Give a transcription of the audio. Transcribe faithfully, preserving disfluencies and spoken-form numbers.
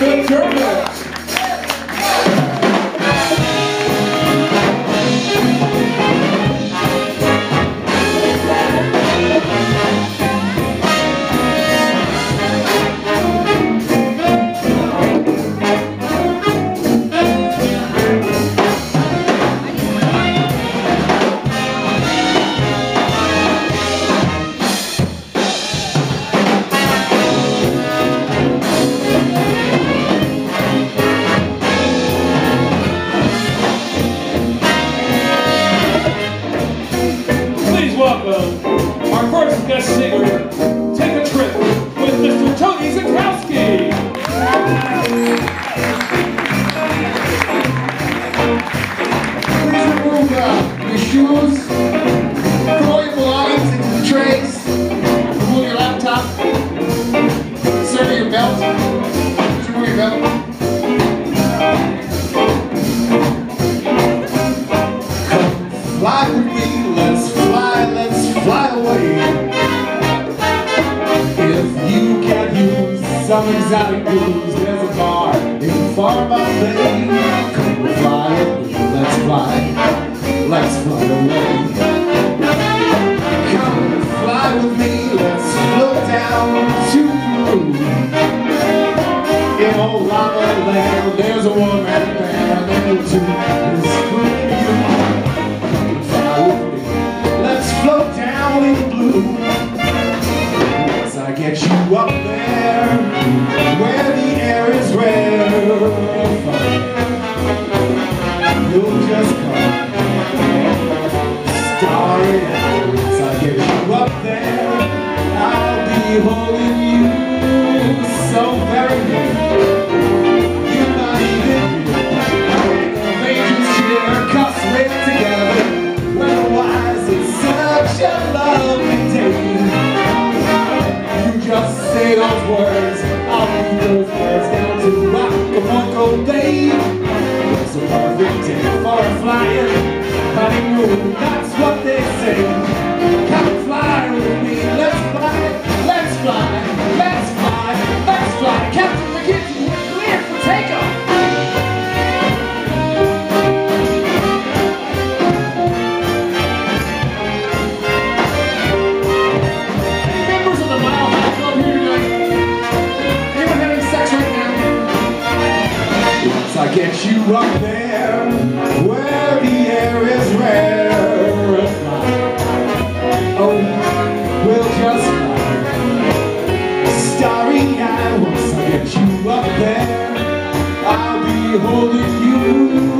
Good job. Our first guest singer, Take a Trip with Mister Tony Zitkowski. Please remove uh, your shoes, throw your belongings into the trays, remove your laptop, insert your belt. Please remove your belt. Fly with me, let's fly, let's fly away. If you can use some exotic booze, there's a bar in far Bombay. Come fly, let's fly, let's fly away. Come fly with me, let's float down to Peru. In old lava land, there's a woman there, there too is free. Once I get you up there, where the air is rarefied, you'll just come starry eyed. Once I get you up there, I'll be holding you so very near. You're not even here. Of angels cheer, cuss with together. Well, why is it such a lovely day? Just say those words, I'll do those words down to Acapulco Bay. It's a perfect day for a flying honeymoon, that's what they say. Come fly with me, let's fly, let's fly, let's fly, let's fly. Captain McKenzie, we're clear for takeoff. I get you up there, where the air is rarefied. Oh, we'll just fly, starry-eyed. Once I get you up there, I'll be holding you.